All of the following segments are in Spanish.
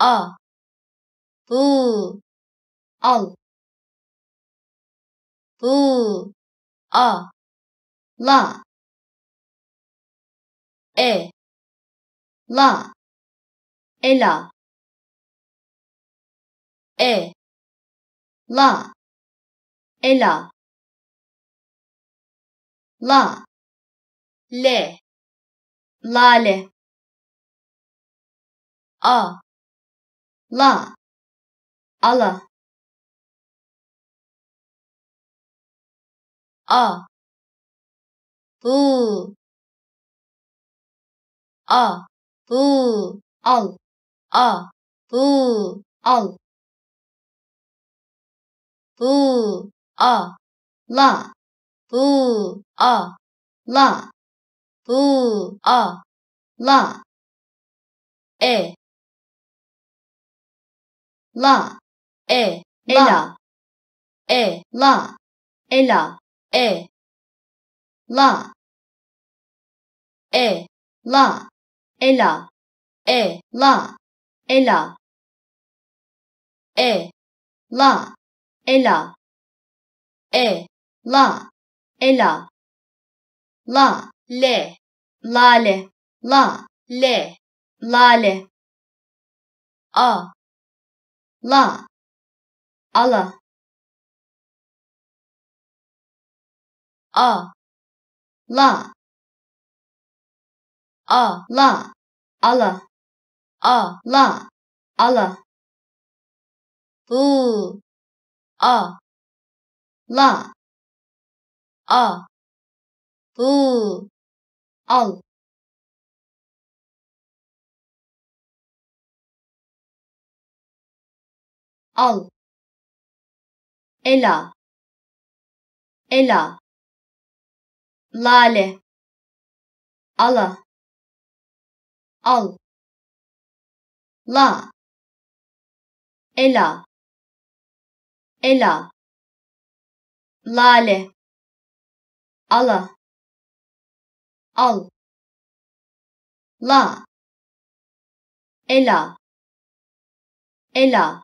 a, bu, al, bu, a, la, e, la, ela, e, la, ela, la, le, lale, a, la, ala, a, bu, a, bu, al, a, bu, al, bu, a, la, bu, a, la, bu, a, la, e, la, e, la, e, la, ela, e, la, e, la, ela, e, la, ela, e, la, ela, e, la, ela, la, le, lale, la, le, lale, a, la, ala, a, la, a, la, ala, a, la, ala, bu, a, la, a, bu, al, al, ela, ela, lale, ala, al, la, ela, ela, lale, ala, al, la, ela, ela,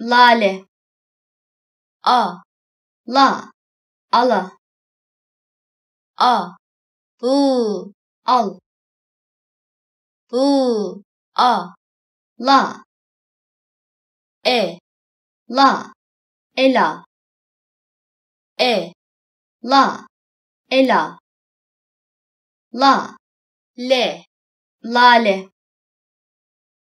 lale, a, la, ala, a, bu, al, bu, a, la, e, la, ela, e, la, ela, la, le, lale,